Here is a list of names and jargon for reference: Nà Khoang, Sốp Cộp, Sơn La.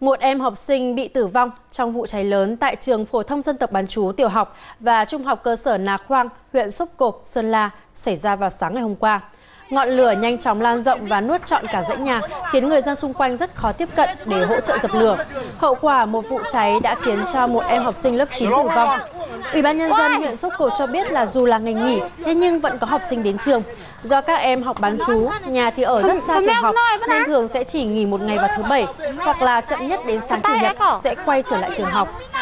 Một em học sinh bị tử vong trong vụ cháy lớn tại trường phổ thông dân tộc bán trú tiểu học và trung học cơ sở Nà Khoang, huyện Sốp Cộp, Sơn La xảy ra vào sáng ngày hôm qua. Ngọn lửa nhanh chóng lan rộng và nuốt trọn cả dãy nhà, khiến người dân xung quanh rất khó tiếp cận để hỗ trợ dập lửa. Hậu quả một vụ cháy đã khiến cho một em học sinh lớp 9 tử vong. Ủy ban nhân dân huyện Sốp Cộp cho biết là dù là ngày nghỉ, thế nhưng vẫn có học sinh đến trường. Do các em học bán trú, nhà thì ở rất xa trường học nên thường sẽ chỉ nghỉ một ngày vào thứ Bảy hoặc là chậm nhất đến sáng Chủ nhật sẽ quay trở lại trường học.